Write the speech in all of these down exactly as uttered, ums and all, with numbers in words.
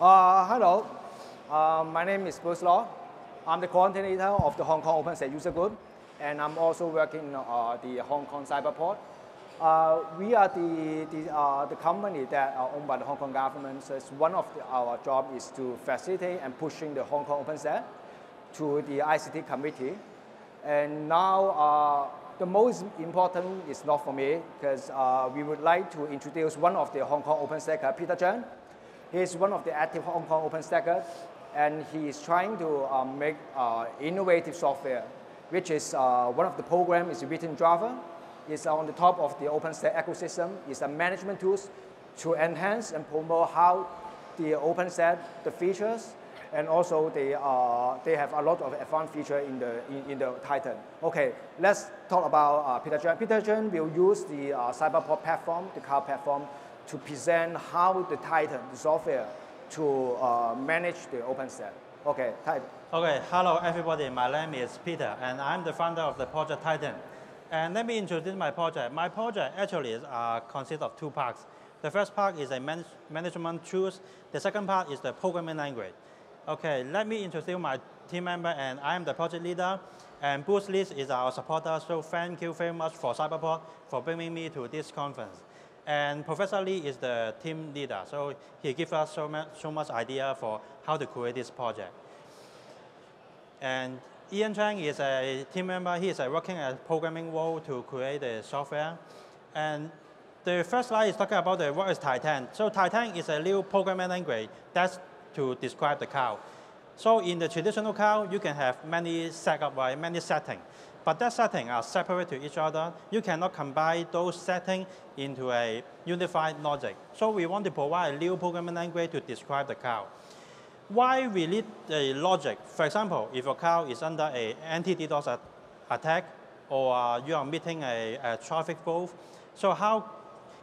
Uh, hello, uh, my name is Bruce Law. I'm the coordinator of the Hong Kong OpenStack user group, and I'm also working in uh, the Hong Kong Cyberport. Uh, we are the, the, uh, the company that are owned by the Hong Kong government, so it's one of the, our job is to facilitate and pushing the Hong Kong OpenStack to the I C T committee. And now uh, the most important is not for me, because uh, we would like to introduce one of the Hong Kong OpenStackers, Peter Chen. He is one of the active Hong Kong OpenStackers, and he is trying to uh, make uh, innovative software, which is uh, one of the programs is written in Java. It's on the top of the OpenStack ecosystem. It's a management tool to enhance and promote how the OpenStack, the features, and also they, uh, they have a lot of advanced features in the, in, in the Titan. Okay, let's talk about uh, Peter Chen. Peter Chen will use the uh, Cyberport platform, the cloud platform, to present how the Titan, the software, to uh, manage the OpenStack. Okay, Titan. Okay, hello everybody. My name is Peter, and I'm the founder of the project Titan. And let me introduce my project. My project actually is, uh, consists of two parts. The first part is a manage management tools. The second part is the programming language. Okay, let me introduce my team member, and I am the project leader. And Bruce Lee is our supporter, so thank you very much for Cyberport for bringing me to this conference. And Professor Lee is the team leader, so he gives us so much, so much idea for how to create this project. And Ian Chang is a team member. He is uh, working a programming role to create the software. And the first slide is talking about the, what is Titan. So Titan is a new programming language that's to describe the cloud. So in the traditional cloud, you can have many setup, right, many settings. But that setting are separate to each other. You cannot combine those settings into a unified logic. So we want to provide a new programming language to describe the cloud. Why we need a logic? For example, if your cloud is under an anti-DDoS attack, or uh, you are meeting a, a traffic flow, so how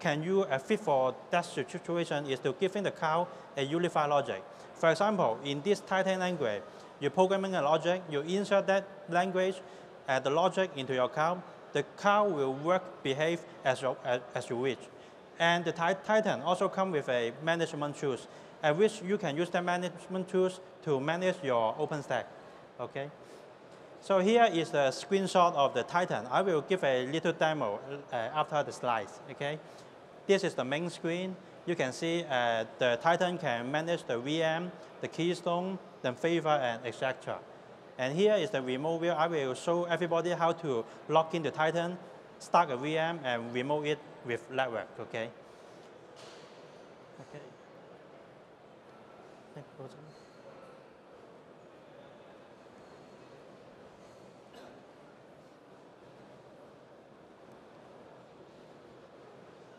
can you uh, fit for that situation is to give in the cloud a unified logic. For example, in this Titan language, you're programming a logic, you insert that language, add the logic into your cloud, the cloud will work, behave as you, as, as you wish. And the Titan also comes with a management tools, at which you can use the management tools to manage your OpenStack. Okay? So here is the screenshot of the Titan. I will give a little demo uh, after the slides. Okay? This is the main screen. You can see uh, the Titan can manage the V M, the Keystone, the Flavor, and et cetera. And here is the remote view. I will show everybody how to log into Titan, start a V M, and remote it with network. Okay. Okay.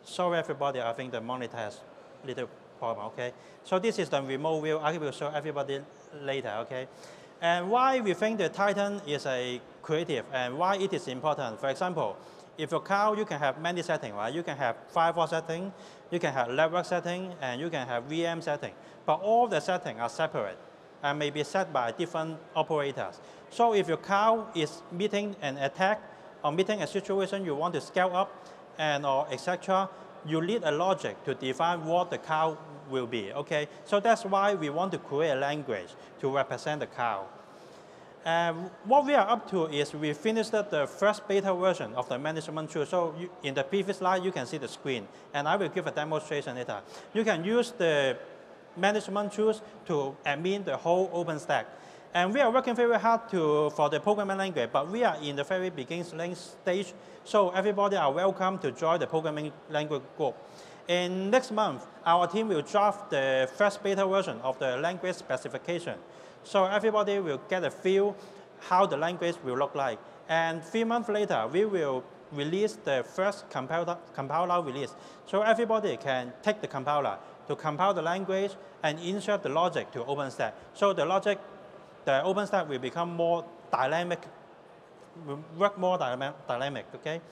Sorry, everybody. I think the monitor has a little problem. Okay. So this is the remote view. I will show everybody later. Okay. And why we think the Titan is a creative and why it is important. For example, if your cloud, you can have many settings, right? You can have firewall setting, you can have network setting, and you can have V M setting. But all the settings are separate and may be set by different operators. So if your cloud is meeting an attack or meeting a situation you want to scale up and or et cetera, you need a logic to define what the cloud will be, okay? So that's why we want to create a language to represent the cloud. Um, what we are up to is we finished the first beta version of the management tool. So you, in the previous slide, you can see the screen, and I will give a demonstration later. You can use the management tools to admin the whole OpenStack. And we are working very hard to, for the programming language, but we are in the very beginning stage, so everybody are welcome to join the programming language group. And next month, our team will draft the first beta version of the language specification. So everybody will get a feel how the language will look like. And three months later, we will release the first compiler, compiler release. So everybody can take the compiler to compile the language and insert the logic to OpenStack. So the logic, the OpenStack will become more dynamic, will work more dynamic, okay?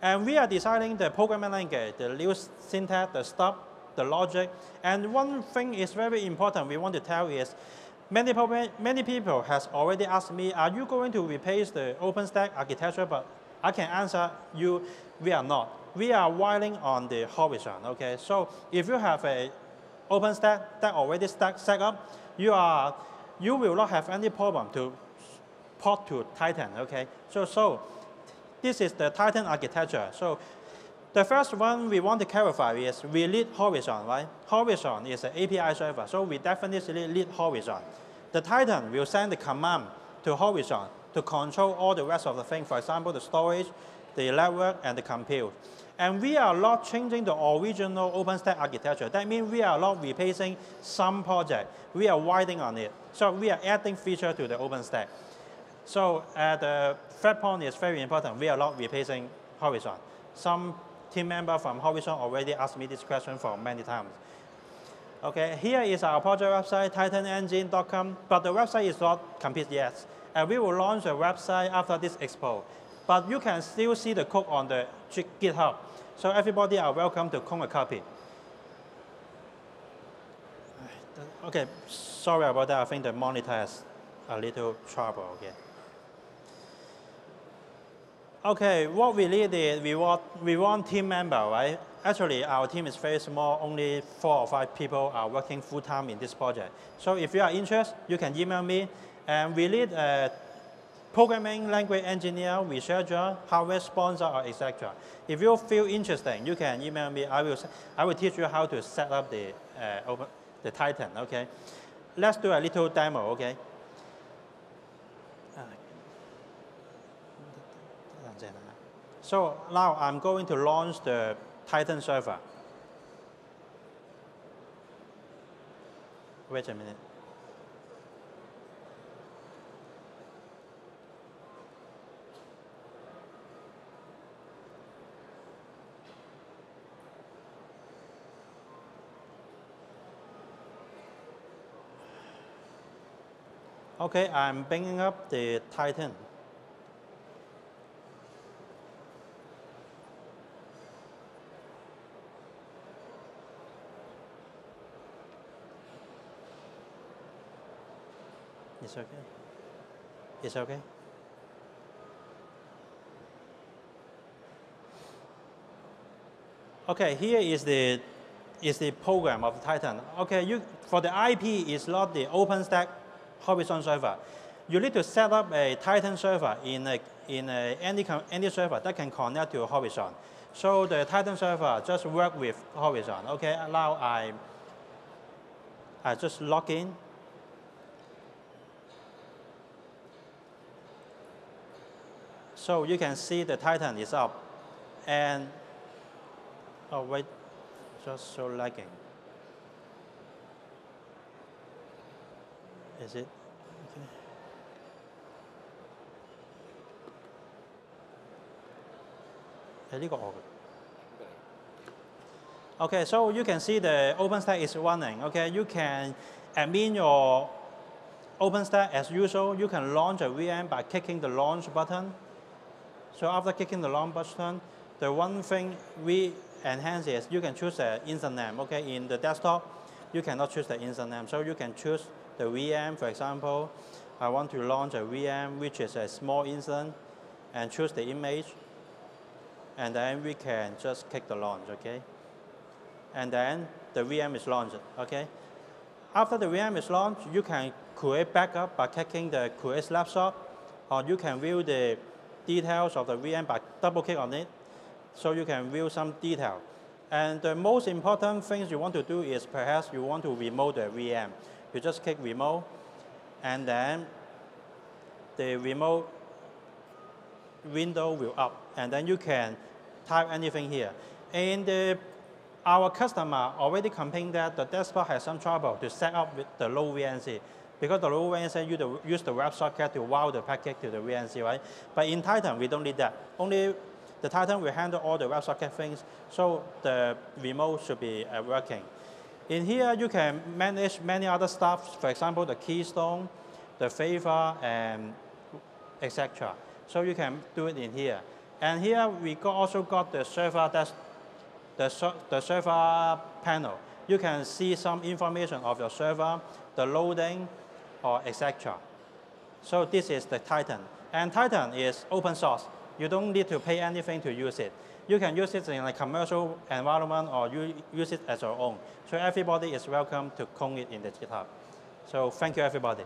And we are designing the programming language, the new syntax, the stuff, the logic. And one thing is very important we want to tell is, many, many people has already asked me, are you going to replace the OpenStack architecture? But I can answer you, we are not. We are whiling on the horizon, okay? So if you have a OpenStack that already stack, set up, you are you will not have any problem to port to Titan. Okay, so so this is the Titan architecture. So the first one we want to clarify is we need Horizon, right? Horizon is an A P I server, so we definitely need Horizon. The Titan will send the command to Horizon to control all the rest of the thing, for example, the storage, the network, and the compute. And we are not changing the original OpenStack architecture. That means we are not replacing some project. We are widening on it. So we are adding feature to the OpenStack. So uh, the third point is very important. We are not replacing Horizon. Some team member from Horizon already asked me this question for many times. Okay, here is our project website, titan engine dot com, but the website is not complete yet. And we will launch a website after this expo. But you can still see the code on the GitHub. So everybody are welcome to clone a copy. Okay, sorry about that. I think the monitor has a little trouble. Okay. Okay, what we need is we want we want team member, right? Actually, our team is very small. Only four or five people are working full time in this project. So if you are interested, you can email me. And we need a programming language engineer, researcher, hardware sponsor, or et cetera. If you feel interesting, you can email me. I will I will teach you how to set up the uh, open, the Titan. Okay, let's do a little demo. Okay. So now I'm going to launch the Titan server. Wait a minute. Okay, I'm bringing up the Titan. It's okay. It's okay. Okay, here is the is the program of Titan. Okay, you for the I P is not the OpenStack Horizon server. You need to set up a Titan server in a in a, any any server that can connect to Horizon. So the Titan server just work with Horizon. Okay, now I I just log in. So you can see the Titan is up, and oh wait, just so lagging. Is it? Okay. Okay, so you can see the OpenStack is running. Okay, you can admin your OpenStack as usual. You can launch a V M by clicking the launch button. So after clicking the launch button, the one thing we enhance is you can choose an instance name. Okay, in the desktop, you cannot choose the instance name. So you can choose the V M. For example, I want to launch a V M which is a small instance, and choose the image, and then we can just click the launch. Okay, and then the V M is launched. Okay, after the V M is launched, you can create backup by clicking the create snapshot, or you can view the details of the V M by double click on it, so you can view some detail. And the most important things you want to do is perhaps you want to remote the V M. You just click remote, and then the remote window will up, and then you can type anything here. And the, our customer already complained that the desktop has some trouble to set up with the low V N C. Because the low V N C use the WebSocket to wow the packet to the V N C, right? But in Titan, we don't need that. Only the Titan will handle all the WebSocket things, so the remote should be uh, working. In here, you can manage many other stuff, for example, the Keystone, the Flavor, and et cetera. So you can do it in here. And here, we got, also got the server, desk, the, the server panel. You can see some information of your server, the loading, or et cetera. So this is the Titan. And Titan is open source. You don't need to pay anything to use it. You can use it in a commercial environment or you use it as your own. So everybody is welcome to clone it in the GitHub. So thank you, everybody.